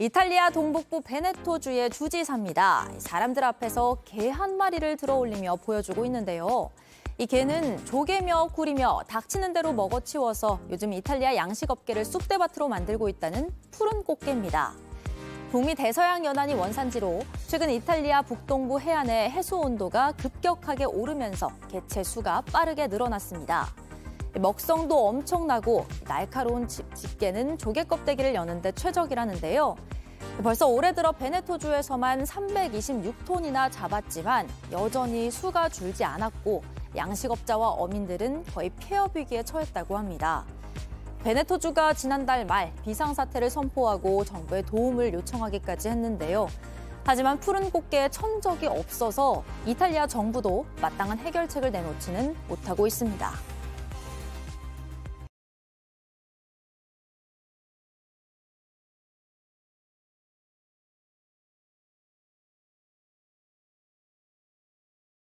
이탈리아 동북부 베네토주의 주지사입니다. 사람들 앞에서 개 한 마리를 들어올리며 보여주고 있는데요. 이 개는 조개며 구리며 닥치는 대로 먹어치워서 요즘 이탈리아 양식업계를 쑥대밭으로 만들고 있다는 푸른 꽃게입니다. 북미 대서양 연안이 원산지로 최근 이탈리아 북동부 해안의 해수 온도가 급격하게 오르면서 개체 수가 빠르게 늘어났습니다. 먹성도 엄청나고 날카로운 집게는 조개 껍데기를 여는 데 최적이라는데요. 벌써 올해 들어 베네토주에서만 326톤이나 잡았지만 여전히 수가 줄지 않았고 양식업자와 어민들은 거의 폐업 위기에 처했다고 합니다. 베네토주가 지난달 말 비상사태를 선포하고 정부의 도움을 요청하기까지 했는데요. 하지만 푸른 꽃게의 천적이 없어서 이탈리아 정부도 마땅한 해결책을 내놓지는 못하고 있습니다.